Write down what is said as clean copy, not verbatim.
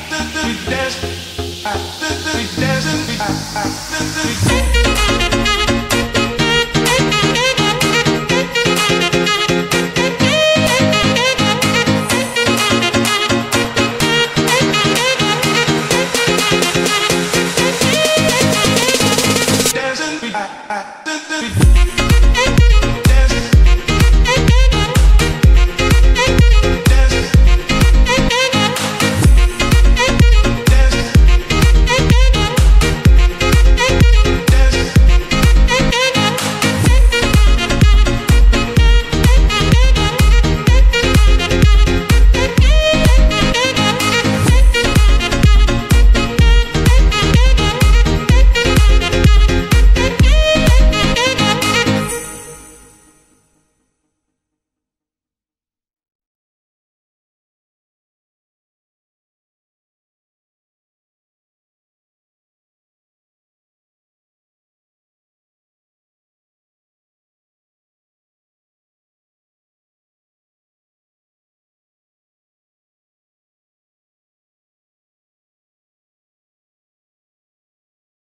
I